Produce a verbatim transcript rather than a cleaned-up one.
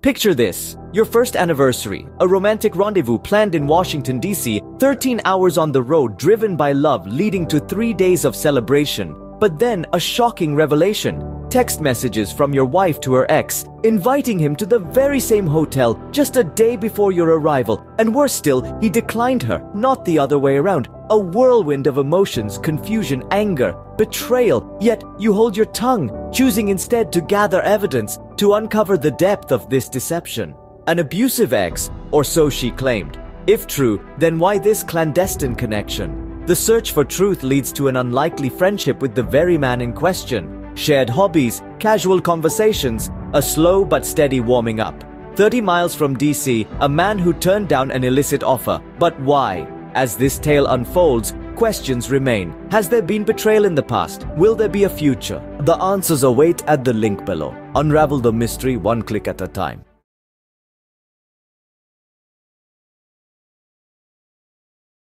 Picture this, your first anniversary, a romantic rendezvous planned in Washington, D C, thirteen hours on the road driven by love leading to three days of celebration. But then a shocking revelation, text messages from your wife to her ex, inviting him to the very same hotel just a day before your arrival, and worse still, he declined her, not the other way around. A whirlwind of emotions, confusion, anger, betrayal, yet you hold your tongue, choosing instead to gather evidence to uncover the depth of this deception. An abusive ex, or so she claimed. If true, then why this clandestine connection? The search for truth leads to an unlikely friendship with the very man in question. Shared hobbies, casual conversations, a slow but steady warming up. thirty miles from D C, a man who turned down an illicit offer. But why? As this tale unfolds, questions remain. Has there been betrayal in the past? Will there be a future? The answers await at the link below. Unravel the mystery one click at a time.